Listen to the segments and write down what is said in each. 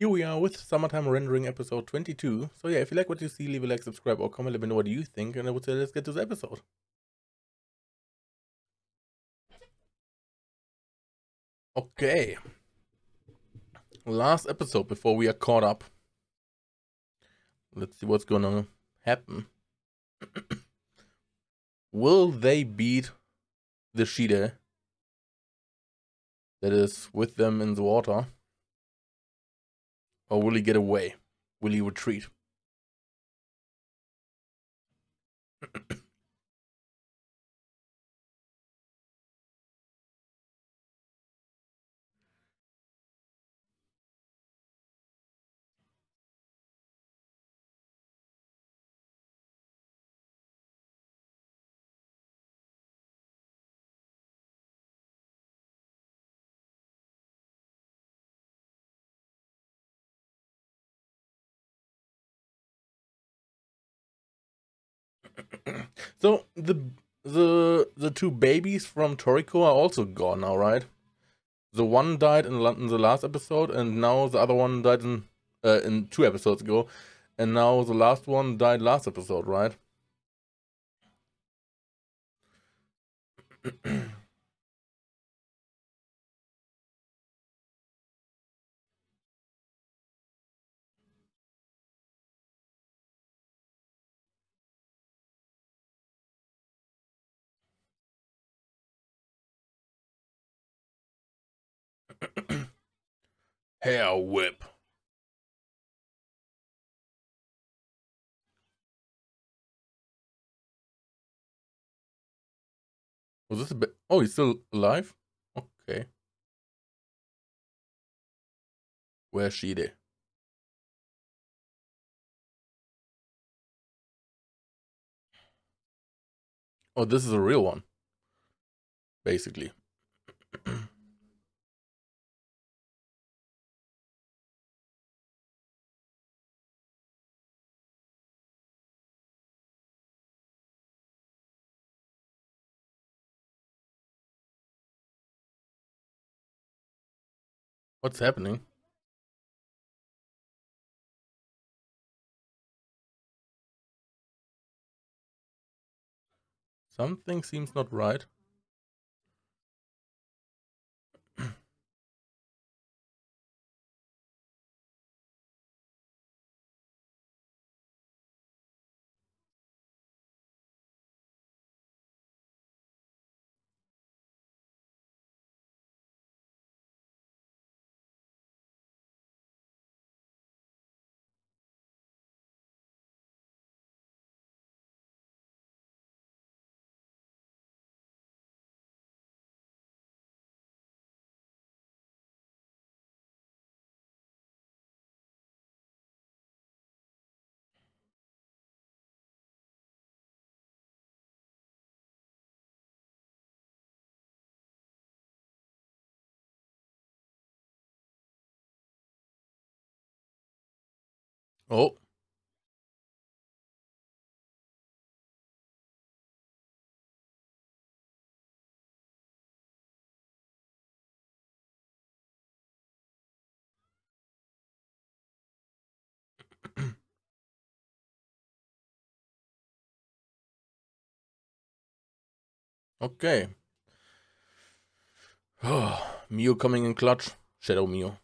Here we are with Summertime Rendering episode 22. So yeah, if you like what you see, leave a like, subscribe, or comment, let me know what you think, and I would say let's get to the episode. Okay. Last episode before we are caught up. Let's see what's gonna happen. Will they beat the Shide that is with them in the water? Or will he get away? Will he retreat? So the two babies from Toriko are also gone now, right? The one died in the last episode, and now the other one died in 2 episodes ago, and now the last one died last episode, right? Hair whip. Was this a bit? Oh, he's still alive? Okay. Where's Shide? Oh, this is a real one. Basically. What's happening? Something seems not right. Oh. Okay. Oh, Mio coming in clutch. Shadow Mio.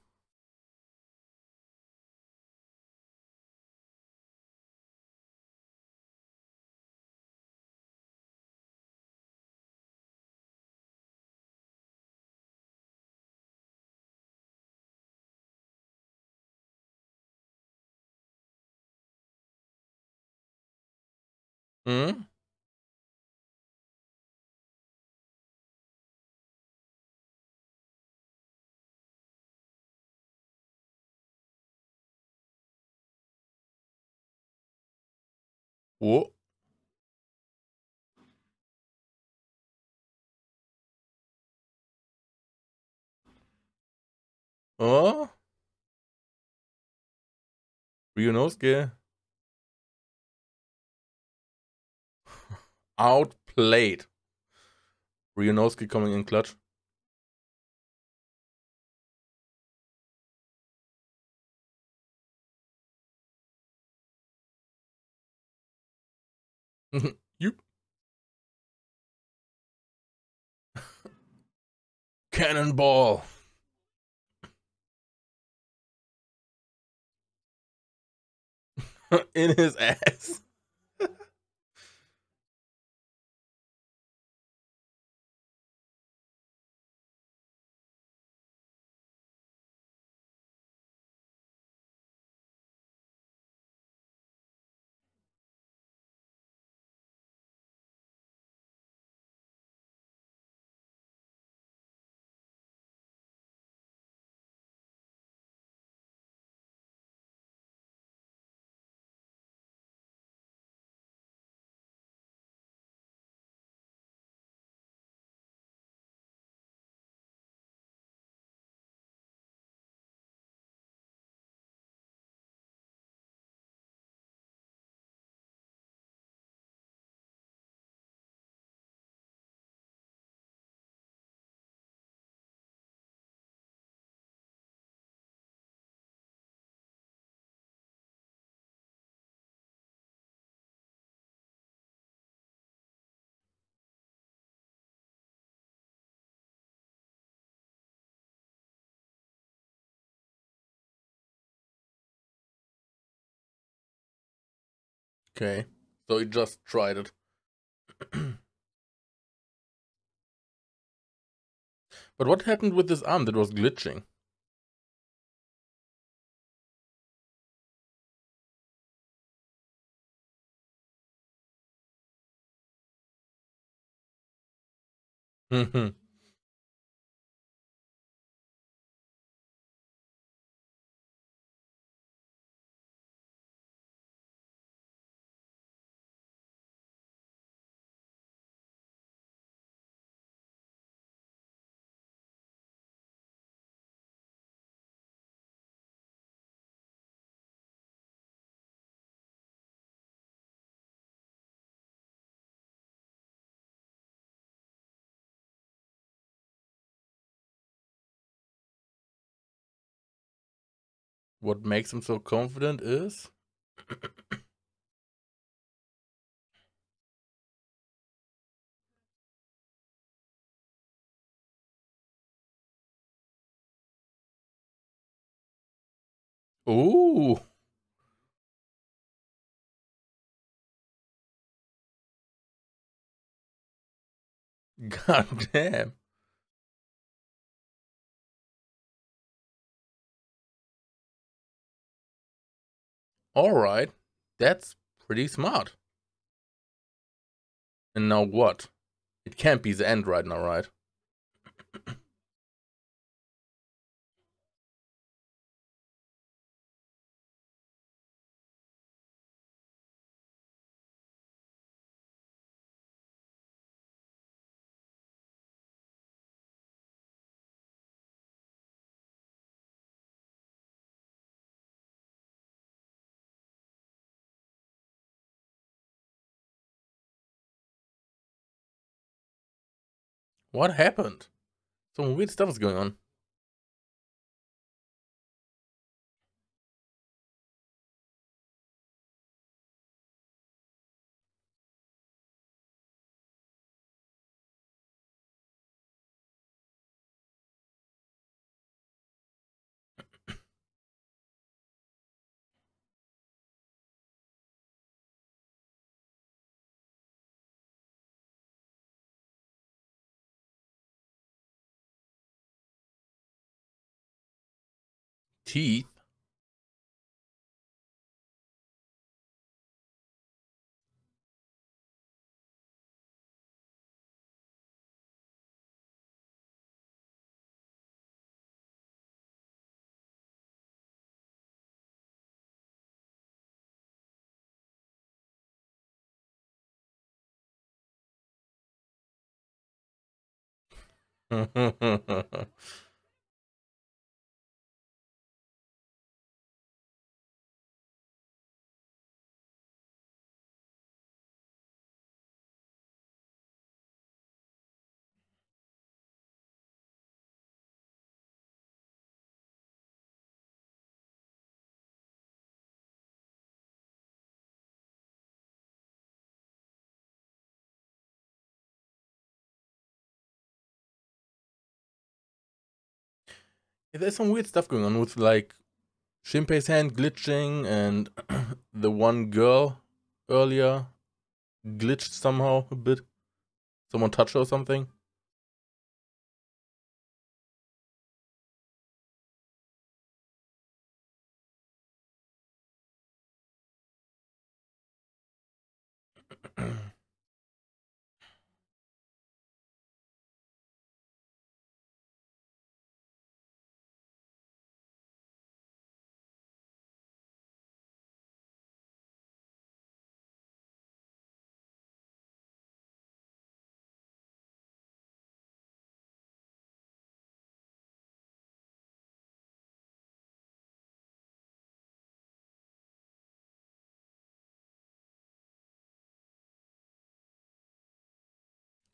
Hmm? What? Oh? Ryunosuke. Outplayed. Ryunosuke coming in clutch. You cannonball. In his ass. Okay, so he just tried it. But what happened with this arm that was glitching? What makes him so confident is ooh. God damn. All right, that's pretty smart. And now what? It can't be the end right now, right? What happened? Some weird stuff is going on. Teeth. There's some weird stuff going on with like Shinpei's hand glitching and the one girl earlier glitched somehow a bit. Someone touched her or something.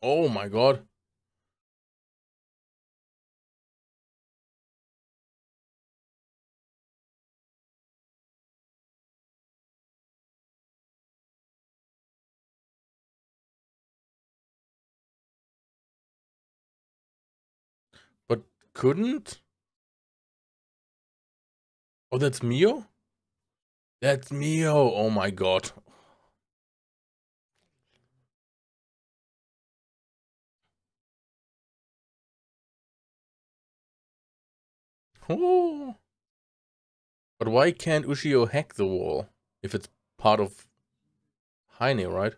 Oh my god. But couldn't? Oh, that's Mio? That's Mio. Oh my god. Oh. But why can't Ushio hack the wall if it's part of Heine, right?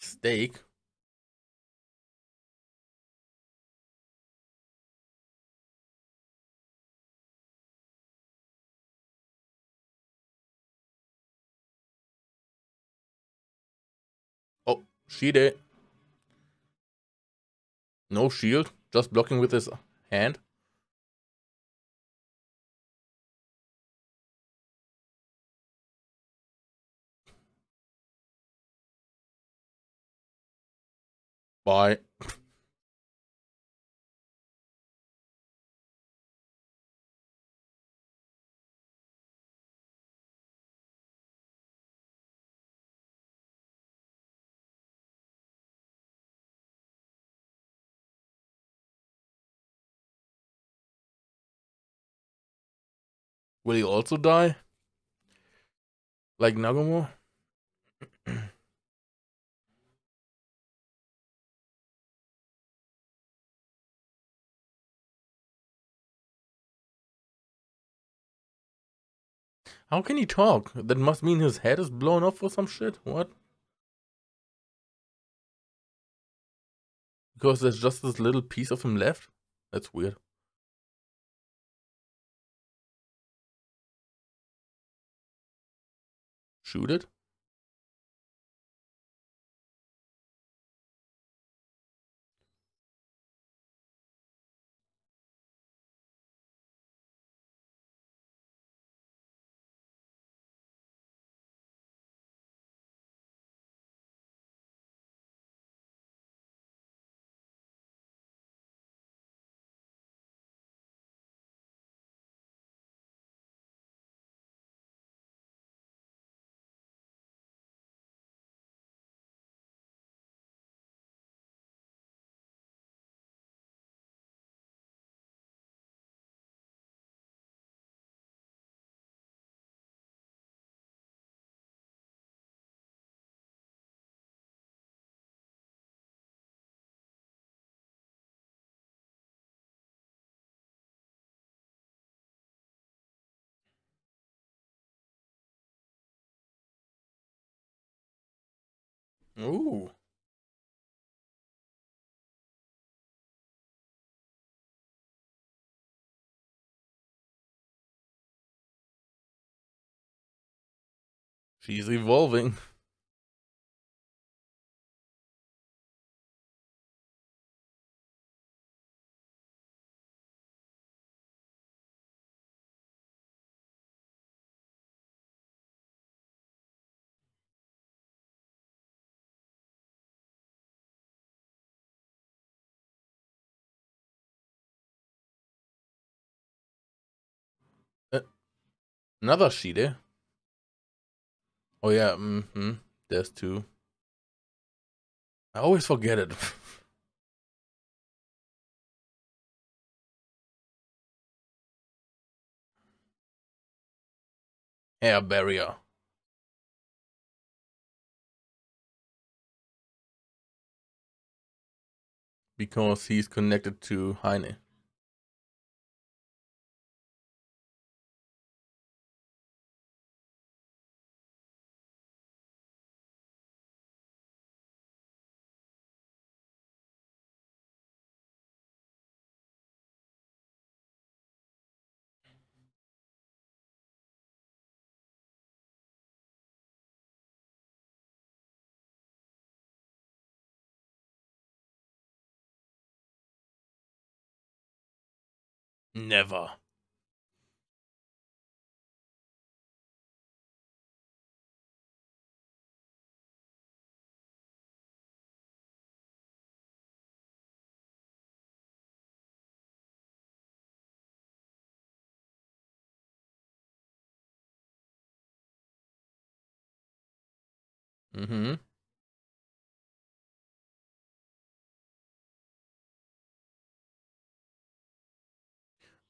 Steak. Oh, Shide. No shield, just blocking with his hand. Bye. Will he also die? Like Nagumo? How can he talk? That must mean his head is blown off or some shit? What? Because there's just this little piece of him left? That's weird. Shoot it? Ooh. She's evolving. Another Shide. Oh yeah, there's two. I always forget it. Hair barrier. Because he's connected to Heine. Never.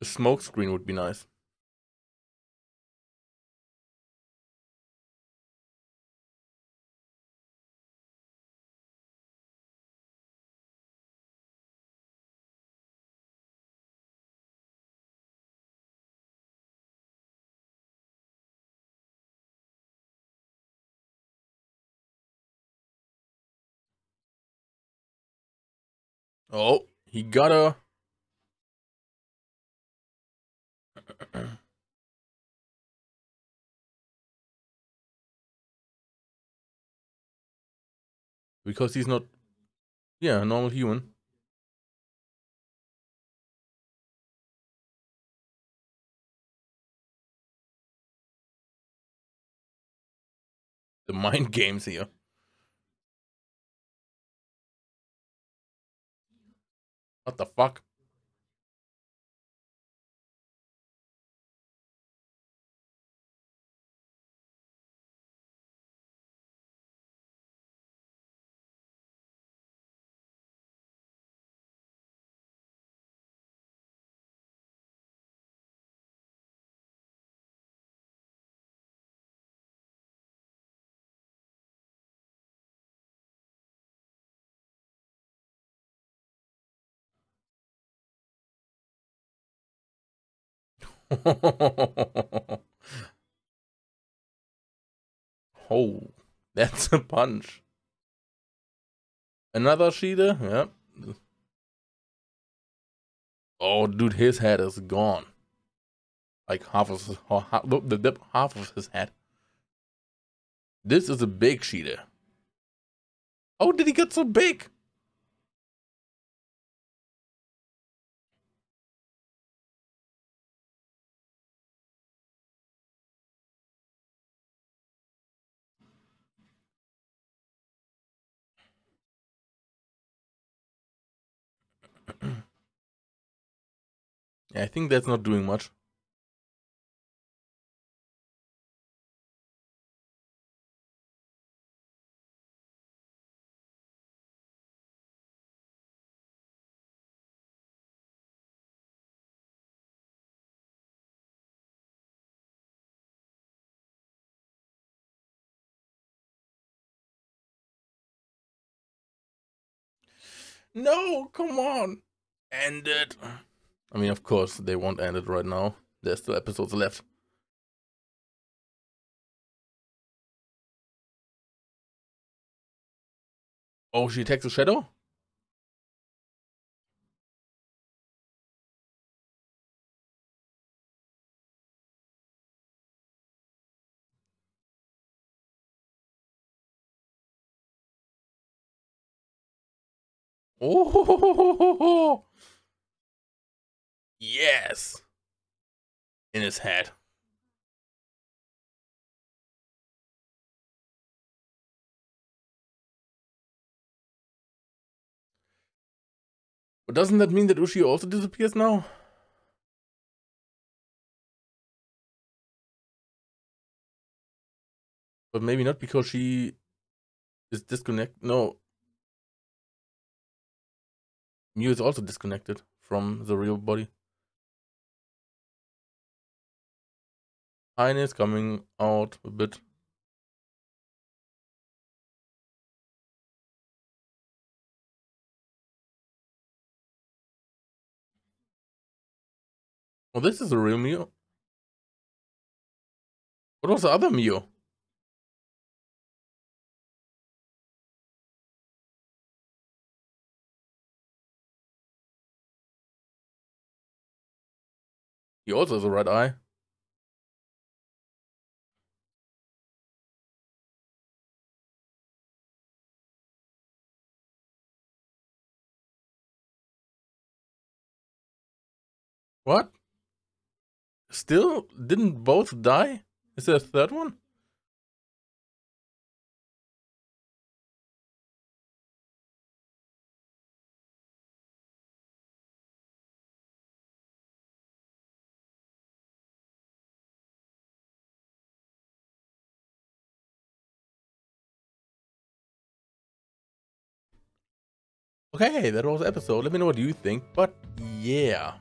A smoke screen would be nice. Oh, he got her. Because he's not, yeah, a normal human. The mind games here. What the fuck? Oh, that's a punch. Another Shida, yeah. Oh, dude, his head is gone. Like half of his head. This is a big Shida. How did he get so big? I think that's not doing much. No, come on. End it. I mean, of course, they won't end it right now. There's still episodes left. Oh, she attacks the shadow? Oh, yes. In his head. But doesn't that mean that Ushio also disappears now? But maybe not, because she is disconnected. No. Mio is also disconnected from the real body. Heine is coming out a bit. Oh, this is a real Mio. What was the other Mio? He also has a red eye. What? Still? Didn't both die? Is there a third one? Okay, that was the episode. Let me know what you think, but yeah.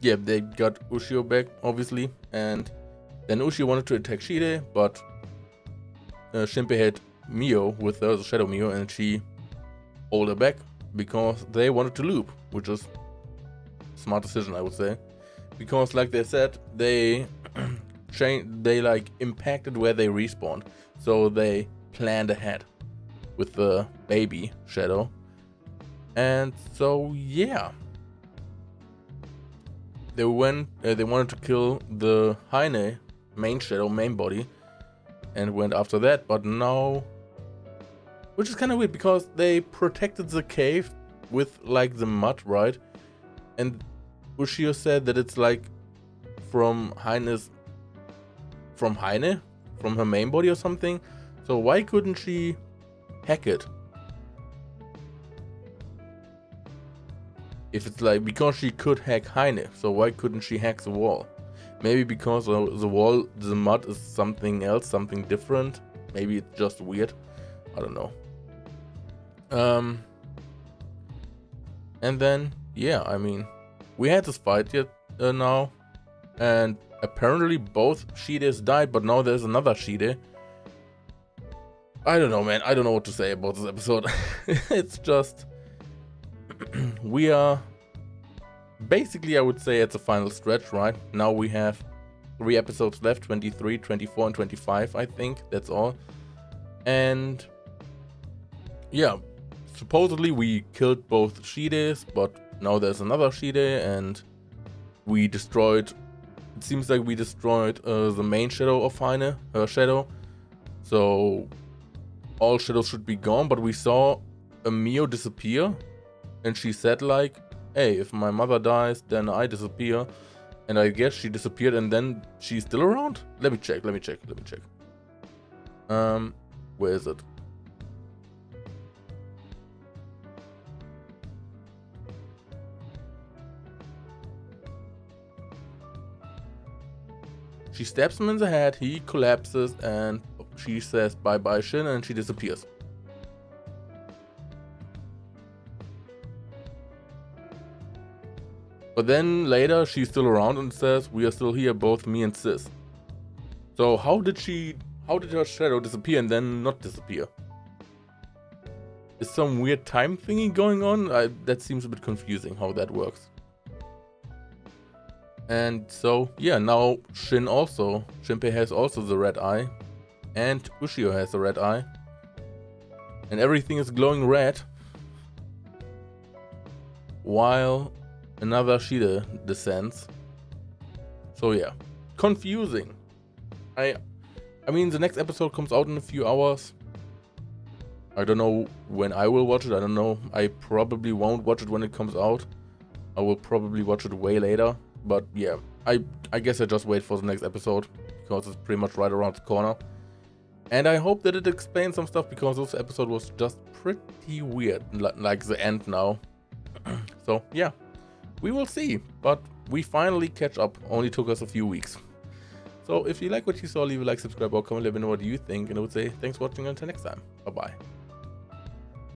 Yeah, they got Ushio back, obviously, and then Ushio wanted to attack Shide, but Shinpei had Mio with her, the Shadow Mio, and she pulled her back because they wanted to loop, which is a smart decision, I would say, because like they said, they like impacted where they respawned, so they planned ahead with the baby Shadow, and so yeah. They went. They wanted to kill the Heine main Shadow, main body, and went after that. But now, which is kind of weird because they protected the cave with like the mud, right? And Ushio said that it's like from her main body or something. So why couldn't she hack it? If it's like, because she could hack Heine, so why couldn't she hack the wall? Maybe because the wall, the mud is something else, something different. Maybe it's just weird. I don't know. And then, yeah, I mean, we had this fight yet now, and apparently both Shides died, but now there's another Shide. I don't know, man. I don't know what to say about this episode. It's just... we are basically, I would say, at the final stretch right now. We have 3 episodes left, 23, 24 and 25, I think. That's all. And yeah, supposedly we killed both Shides, but now there's another Shide, and we destroyed, it seems like we destroyed the main Shadow of Heine, her Shadow, so all shadows should be gone. But we saw a Mio disappear, and she said like, hey, if my mother dies, then I disappear. And I guess she disappeared, and then she's still around? Let me check, let me check. Where is it? She stabs him in the head, he collapses, and she says bye-bye Shin, and she disappears. But then later she's still around and says, we are still here, both me and sis. So how did her shadow disappear and then not disappear? Is some weird time thingy going on? That seems a bit confusing how that works. And so yeah, now Shinpei has also the red eye, and Ushio has the red eye, and everything is glowing red, while another Shida descends. So yeah, confusing. I I mean, the next episode comes out in a few hours. I don't know when I will watch it. I don't know. I probably won't watch it when it comes out. I will probably watch it way later. But yeah, I guess I just wait for the next episode, because it's pretty much right around the corner. And I hope that it explains some stuff, because this episode was just pretty weird, like the end now. So yeah, we will see, but we finally catch up. Only took us a few weeks. So if you like what you saw, leave a like, subscribe, or comment, let me know what you think, and I would say thanks for watching until next time. Bye bye.